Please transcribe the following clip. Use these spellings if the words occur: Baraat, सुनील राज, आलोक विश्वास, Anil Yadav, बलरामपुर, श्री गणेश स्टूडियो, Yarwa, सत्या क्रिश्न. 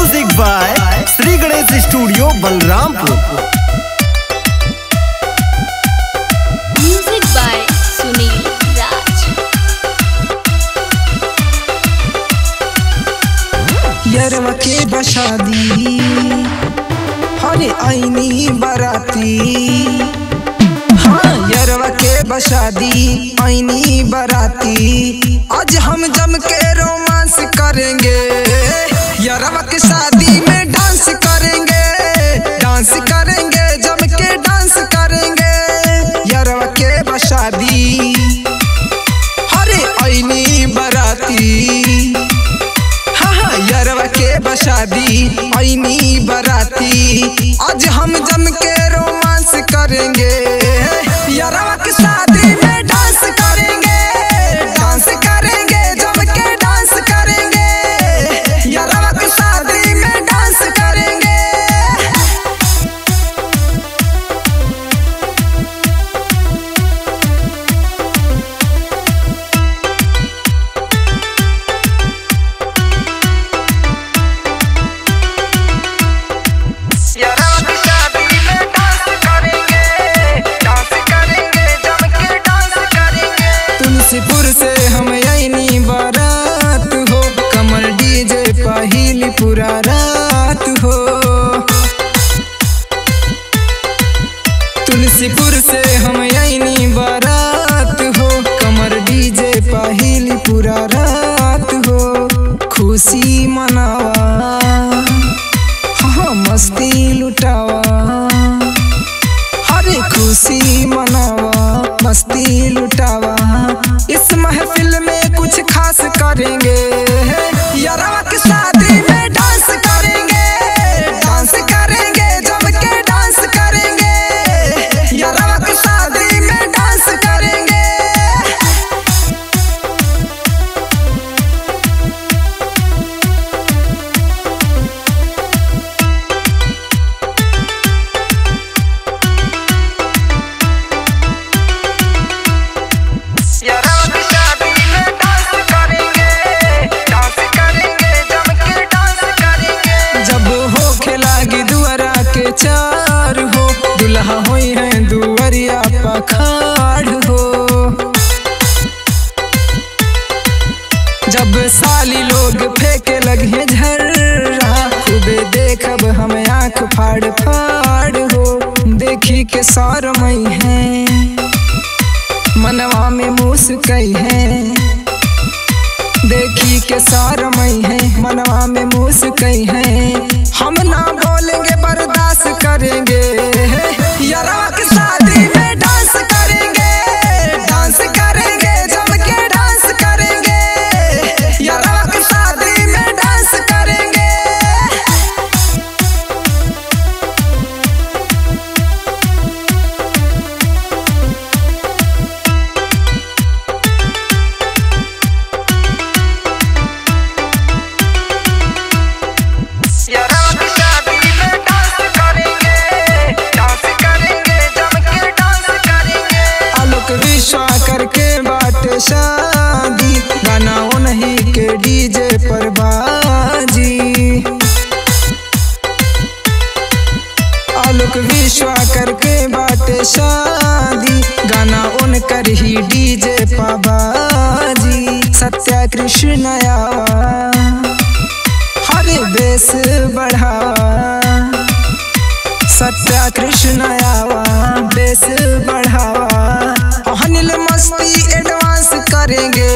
Music by श्री गणेश स्टूडियो बलरामपुर। Music by सुनील राज। यरवा के बशादी हरे आईनी बराती, हाँ यरवा के बशादी आईनी बराती। आज हम जम के रोमांस करेंगे, यरवा के शादी में डांस करेंगे, डांस करेंगे जम के डांस करेंगे। यरवा के बशादी हरे आईनी बराती, हाँ यरवा के बशादी आईनी बराती। आज हम जम के रोमांस करेंगे, यरवा के शादी में डांस करेंगे। तुलसीपुर से हम आईनी बारात हो, कमल डीजे पहिली पूरा रात हो। तुलसीपुर से हम आईनी बारात हो, कमल डीजे पहिली पूरा रात हो। खुशी मनावा, हाँ मस्ती लुटावा, हरे खुशी मनावा मस्ती लुटावा। इस महफिल में कुछ खास करेंगे, यरवा के शादी में डांस करेंगे, डांस करेंगे जम के डांस करेंगे, यरवा के शादी में डांस करेंगे। चार हो दुल्हा होई है दुवरिया पखाड़ हो। जब साली लोग फेंके लगे झर्रा, खूबे देखब हम आँख फाड़ फाड़ हो। देखी के शरमई है मनवा में मुस्कई है, देखी के शरमई है मनवा में मुस्कई है। हम ना बोलेंगे बर्दाश्त करेंगे, यरवा के शादी में डांस करेंगे, डांस करेंगे जम के डांस करेंगे, यरवा के शादी में डांस करेंगे। शादी बनाओ नहीं के डीजे पर बाजी, आलोक विश्वास करके बाटे शादी गाना उन कर ही डीजे पाबाजी। सत्या क्रिश्न आवा हरे बेस बढ़ावा, सत्या क्रिश्न आवा बेस बढ़ावा। अनिल मस्ती एडवांस करेंगे।